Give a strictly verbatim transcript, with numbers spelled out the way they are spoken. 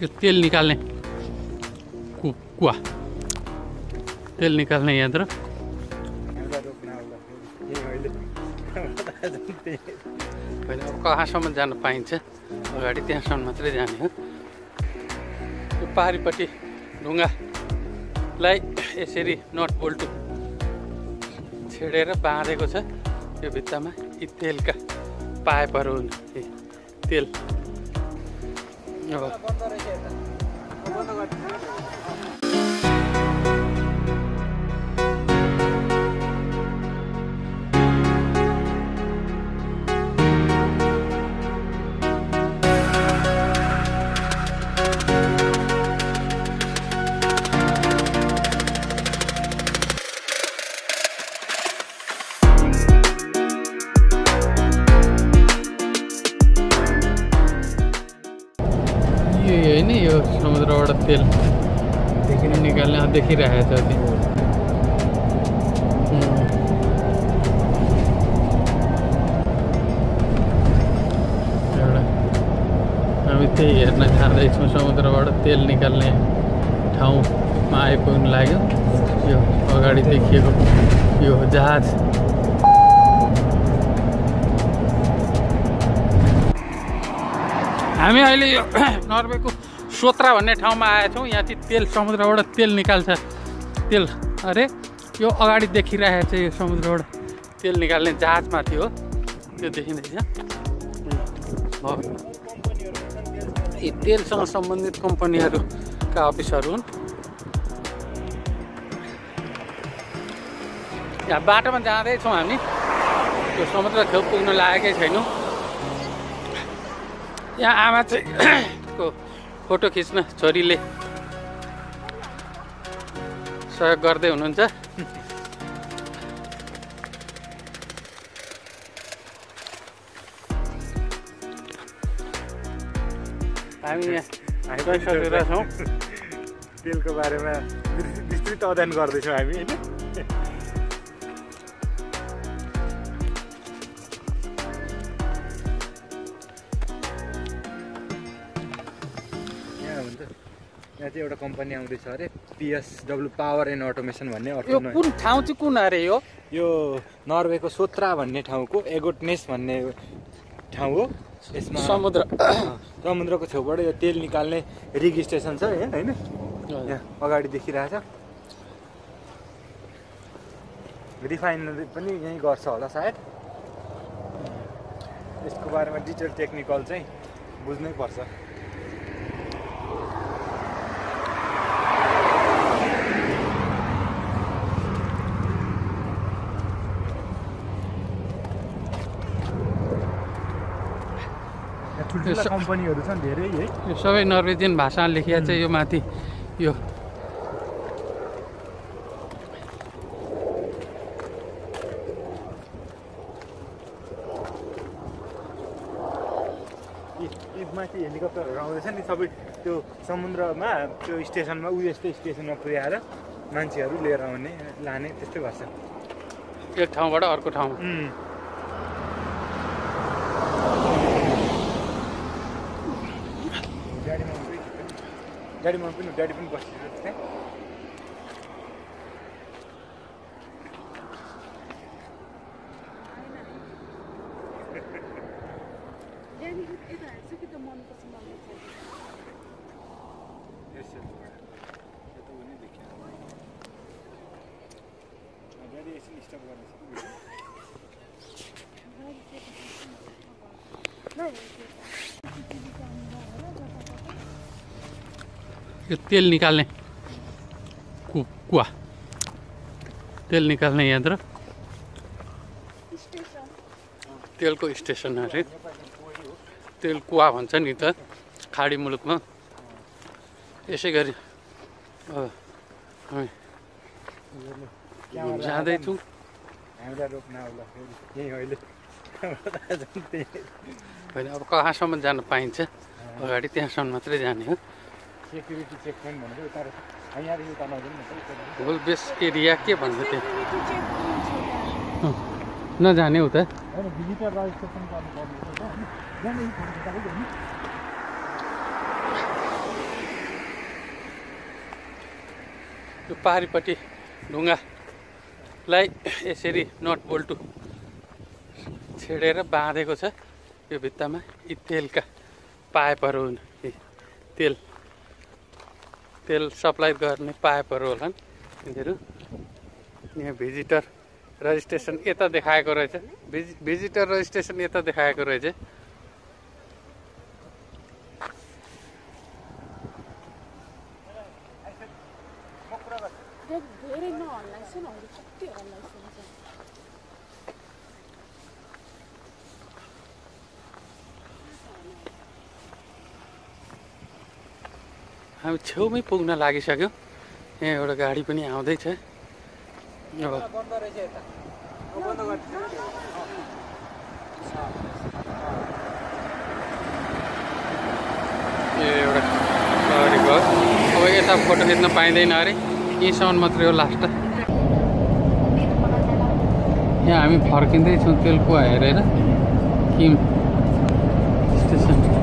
ये तेल निकालने कुआ तेल निकालने यहाँ तरफ कहाँसम्म जान पाइन्छ अगाडि त्यहाँसम्म मात्रै जाने हो। यो पहाडीपट्टि ढुङ्गालाई यसरी नट बोल्टु छेडेर बाँधेको छ। यो भित्तामा यी तेलका पाइपहरू हुन्। तेल तेल देखिने निकाल्ने देखिरहेको छ अति। एउटा हामी त्यही हेर्न जाँदैछौँ। समुद्रबाट तेल निकाल्ने ठाउँमा आइपुग्नु लाग्यो। यो अगाडि देखिएको यो जहाज हामी अहिले यो नर्वेको सोत्रा भन्ने ठाउँमा आएछौँ। यहाँ चाहिँ तेल समुद्रबाट तेल निकाल्छ। तेल अरे यो अगाडि देखिरहेको छ। यो समुद्रबाट तेल निकाल्ने जहाजमाथि हो त्यो देखिँदैछ। यी तेलसँग सम्बन्धित कम्पनीहरूका अफिसहरू हुन्। यहाँ बाटोमा जाँदैछौँ हामी। यो समुद्र छेउ पुग्न लागेकै छैनौँ। यहाँ आमा चाहिँ को फोटो खिच्न छोरीले सहयोग गर्दै हुनुहुन्छ। हामी यहाँ गइसकेर छौँ। तेलको बारेमा विस्तृत अध्ययन गर्दैछौँ हामी होइन। यहाँ चाहिँ एउटा कम्पनी आउँदैछ अरे पीएसडब्ल्यू पावर एन्ड अटोमेसन भन्ने। यो कुन ठाउँ चाहिँ कुन अरे? यो यो नर्वेको सोत्रा भन्ने ठाउँको एगोटनेस भन्ने ठाउँ हो। यसमा समुद्र समुद्रको छेउबाट यो तेल निकाल्ने रिग स्टेसन छ यहाँ होइन। यहाँ अगाडि देखिरहेछ। रिफाइनरी पनि यहीँ गर्छ होला सायद। यसको बारेमा डिटेल टेक्निकल चाहिँ बुझ्नै पर्छ। कम्पनीहरु छन् धेरै है। यो सबै नर्वेजियन भाषामा लेखिया छ। यो माथि यो माथि हेलिकप्टरहरु आउँदैछ नि सबै। त्यो समुद्रमा त्यो स्टेसनमा उ यस्तै स्टेसनमा पुर्याएर मान्छेहरु लिएर आउने लाने त्यस्तै गर्छ एक ठाउँबाट अर्को ठाउँ। गाडीमा पनि गाडी पनि बसिरहेको छ। यो तेल निकाल्ने कुआ तेल निकाल्ने यहाँ तरफ तेलको स्टेसन अरे तेल कुआ भन्छ नि त खाडी मुलुकमा। यसै गरी जाँदैछु। होइन अब कहाँसम्म जान पाइन्छ अगाडि त्यहाँसम्म मात्रै जाने हो। सेक्युरिटी चेक पनि भनेको तर यहाँ यो त नजाउँ न। होल बेस एरिया के भन्छ त्यो नजाने उता भिजिटर रजिस्ट्रेसन गर्नुपर्ने छ। यो पारिपट्टि ढुङ्गालाई यसरी नट बोल्टु छेडेर बाँधेको छ। यो भित्तामा यी तेलका पाइपहरू हुन्, तेल तेल सप्लाई गर्ने पाइपहरू होलान् यिनीहरू। यहाँ भिजिटर रजिस्ट्रेसन यता देखाएको रहेछ, भिज भिजिटर रजिस्ट्रेसन यता देखाएको रहेछ। हामी छेउमै पुग्न लागिसक्यो। यहाँ एउटा गाडी पनि आउँदैछ। एउटा अरे भयो, अब यता फोटो खिच्न पाइँदैन अरे, यहीँसम्म मात्रै हो लास्ट। यहाँ हामी फर्किँदैछौँ तेलकुवा हेरेर किम स्टेसन।